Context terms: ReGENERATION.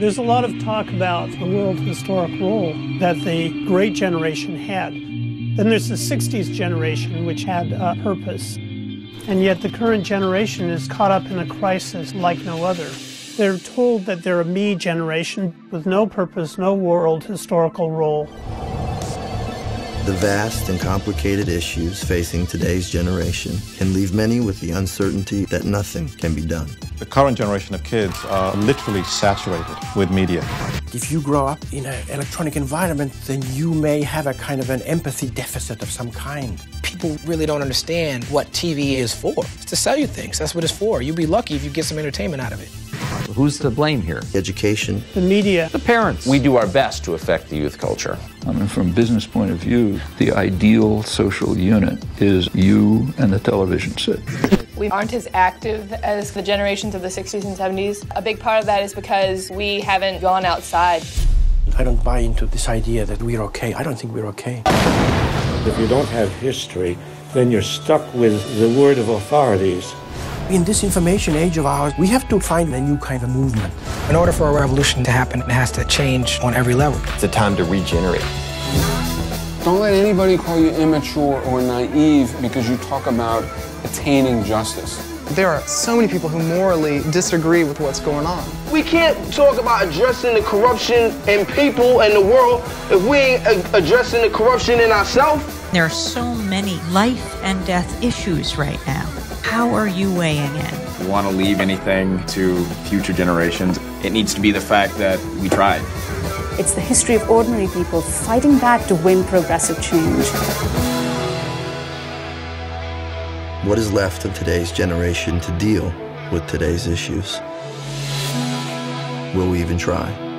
There's a lot of talk about the world's historic role that the Great Generation had. Then there's the 60s generation, which had a purpose. And yet the current generation is caught up in a crisis like no other. They're told that they're a me generation with no purpose, no world historical role. The vast and complicated issues facing today's generation can leave many with the uncertainty that nothing can be done. The current generation of kids are literally saturated with media. If you grow up in an electronic environment, then you may have a kind of an empathy deficit of some kind. People really don't understand what TV is for. It's to sell you things. That's what it's for. You'll be lucky if you get some entertainment out of it. Who's to blame here? Education. The media. The parents. We do our best to affect the youth culture. I mean, from a business point of view, the ideal social unit is you and the television set. We aren't as active as the generations of the 60s and 70s. A big part of that is because we haven't gone outside. I don't buy into this idea that we're okay. I don't think we're okay. If you don't have history, then you're stuck with the word of authorities. In this information age of ours, we have to find a new kind of movement. In order for a revolution to happen, it has to change on every level. It's a time to regenerate. Don't let anybody call you immature or naive because you talk about attaining justice. There are so many people who morally disagree with what's going on. We can't talk about addressing the corruption in people and the world if we ain't addressing the corruption in ourselves. There are so many life and death issues right now. How are you weighing in? We want to leave anything to future generations. It needs to be the fact that we tried. It's the history of ordinary people fighting back to win progressive change. What is left of today's generation to deal with today's issues? Will we even try?